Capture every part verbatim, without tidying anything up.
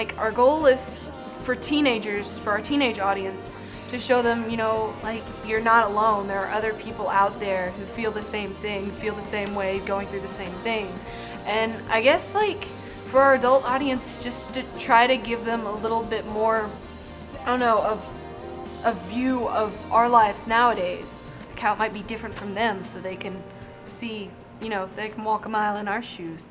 Like, our goal is for teenagers, for our teenage audience, to show them, you know, like, you're not alone. There are other people out there who feel the same thing, feel the same way, going through the same thing. And I guess, like, for our adult audience, just to try to give them a little bit more, I don't know, of a view of our lives nowadays, like how it might be different from them, so they can see, you know, if they can walk a mile in our shoes.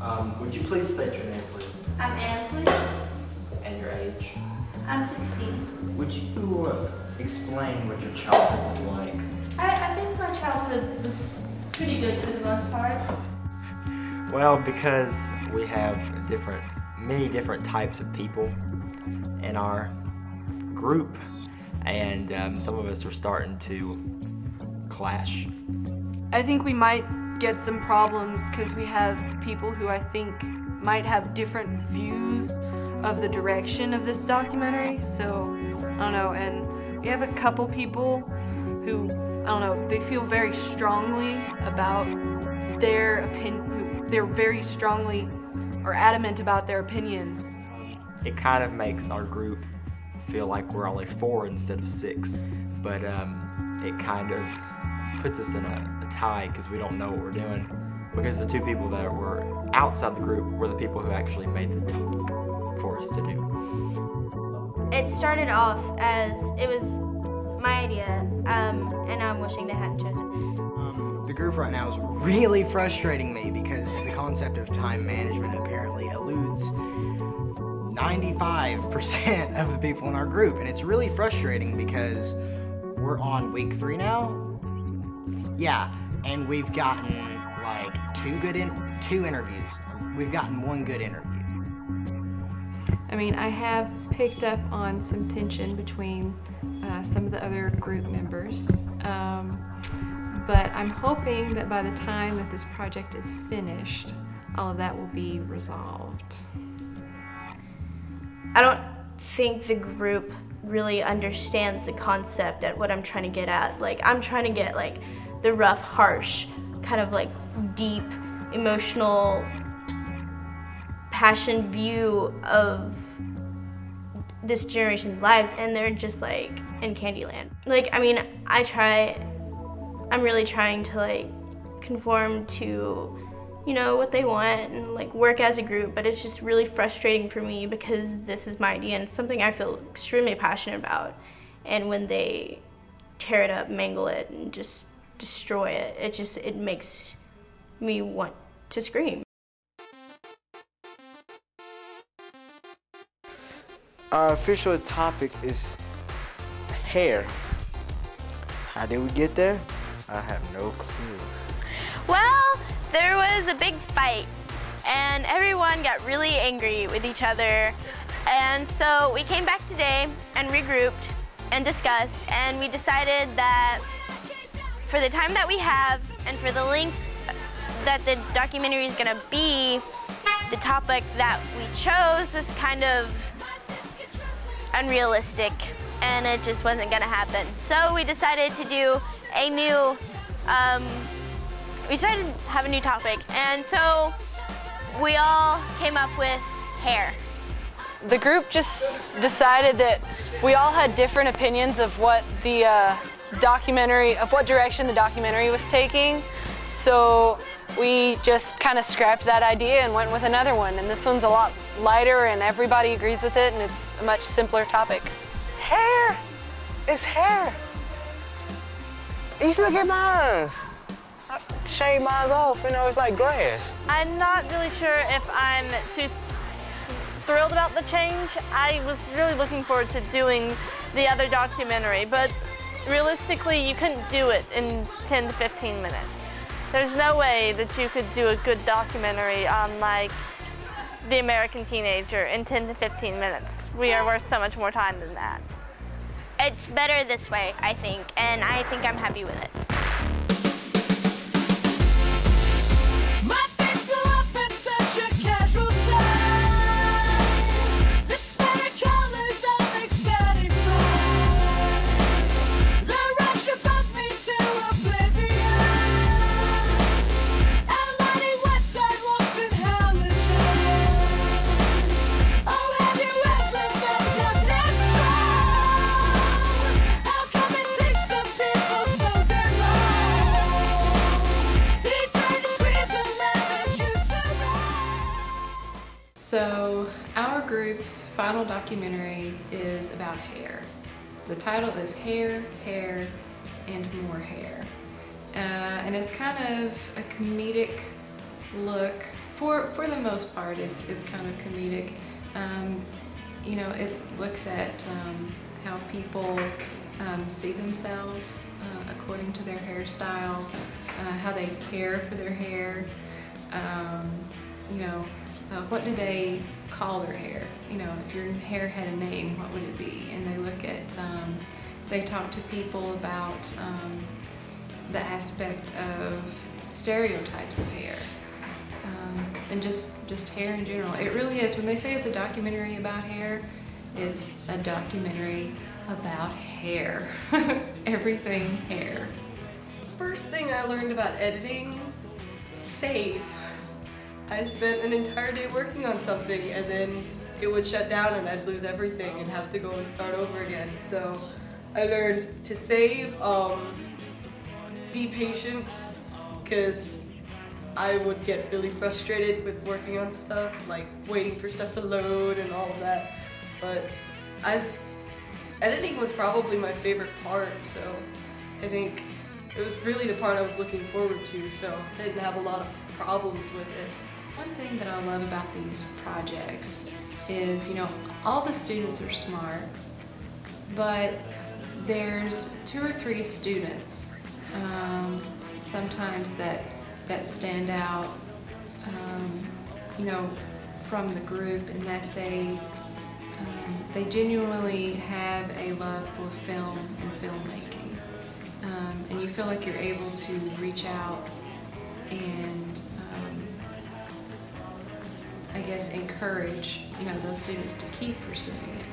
Um, would you please state your name, please? I'm Ansley. And your age? I'm sixteen. Would you uh, explain what your childhood was like? I, I think my childhood was pretty good for the most part. Well, because we have different, many different types of people in our group, and um, some of us are starting to clash. I think we might get some problems because we have people who I think might have different views of the direction of this documentary, so I don't know. And we have a couple people who, I don't know, they feel very strongly about their opinion, they're very strongly or adamant about their opinions. It kind of makes our group feel like we're only four instead of six, but um, it kind of puts us in a, a tie because we don't know what we're doing, because the two people that were outside the group were the people who actually made the topic for us to do. It started off as it was my idea, um, and I'm wishing they hadn't chosen. Um, the group right now is really frustrating me because the concept of time management apparently eludes ninety-five percent of the people in our group, and it's really frustrating because we're on week three now. Yeah, and we've gotten like two good in two interviews. We've gotten one good interview. I mean, I have picked up on some tension between uh, some of the other group members, um, but I'm hoping that by the time that this project is finished, all of that will be resolved. I don't think the group really understands the concept at what I'm trying to get at. Like, I'm trying to get like the rough, harsh, kind of like deep, emotional, passion view of this generation's lives, and they're just like in Candyland. Like, I mean, I try, I'm really trying to like conform to, you know, what they want and like work as a group, but it's just really frustrating for me because this is my idea and it's something I feel extremely passionate about. And when they tear it up, mangle it, and just destroy it, it just, it makes me want to scream. Our official topic is hair. How did we get there? I have no clue. Well, there was a big fight and everyone got really angry with each other, and so we came back today and regrouped and discussed, and we decided that for the time that we have and for the length that the documentary is going to be, the topic that we chose was kind of unrealistic and it just wasn't going to happen. So we decided to do a new, um, we decided to have a new topic, and so we all came up with hair. The group just decided that we all had different opinions of what the uh, documentary, of what direction the documentary was taking, so we just kind of scrapped that idea and went with another one, and this one's a lot lighter and everybody agrees with it and it's a much simpler topic. Hair is hair. You just look at mine. I shave mine off, you know, it's like grass. I'm not really sure if I'm too thrilled about the change. I was really looking forward to doing the other documentary, but realistically, you couldn't do it in ten to fifteen minutes. There's no way that you could do a good documentary on, like, the American teenager in ten to fifteen minutes. We are worth so much more time than that. It's better this way, I think, and I think I'm happy with it. Play. Tape's final documentary is about hair. The title is Hair, Hair, and More Hair. Uh, and it's kind of a comedic look. For, for the most part, it's, it's kind of comedic. Um, you know, it looks at um, how people um, see themselves uh, according to their hairstyle, uh, how they care for their hair, um, you know, uh, what do they call their hair? You know, if your hair had a name, what would it be? And they look at, um, they talk to people about um, the aspect of stereotypes of hair, um, and just, just hair in general. It really is, when they say it's a documentary about hair, it's a documentary about hair. Everything hair. First thing I learned about editing, save. I spent an entire day working on something and then it would shut down and I'd lose everything and have to go and start over again. So I learned to save, um, be patient, because I would get really frustrated with working on stuff, like waiting for stuff to load and all of that. But I've, editing was probably my favorite part, so I think it was really the part I was looking forward to, so I didn't have a lot of problems with it. One thing that I love about these projects is, you know, all the students are smart, but there's two or three students um, sometimes that that stand out, um, you know, from the group, in that they um, they genuinely have a love for film and filmmaking, um, and you feel like you're able to reach out and um, I guess encourage, you know, those students to keep pursuing it.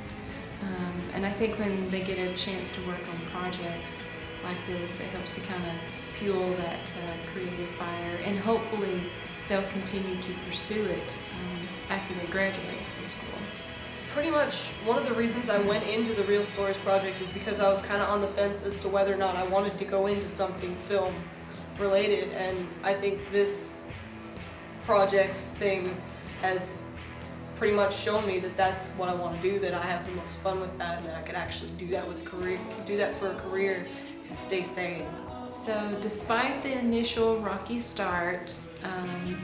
Um, and I think when they get a chance to work on projects like this, it helps to kind of fuel that uh, creative fire, and hopefully they'll continue to pursue it um, after they graduate from school. Pretty much one of the reasons I went into the Real Stories project is because I was kind of on the fence as to whether or not I wanted to go into something film related, and I think this project thing has pretty much shown me that that's what I want to do, that I have the most fun with that, and that I could actually do that with a career, do that for a career and stay sane. So despite the initial rocky start um,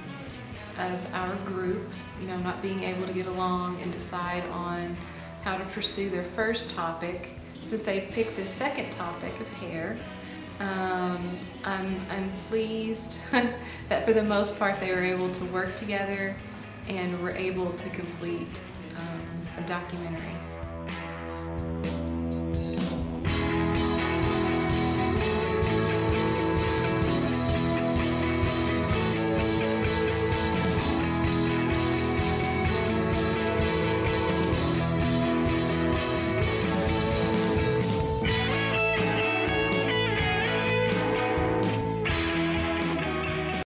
of our group, you know, not being able to get along and decide on how to pursue their first topic, since they picked the second topic of hair, um, I'm, I'm pleased that for the most part they were able to work together and were able to complete um, a documentary.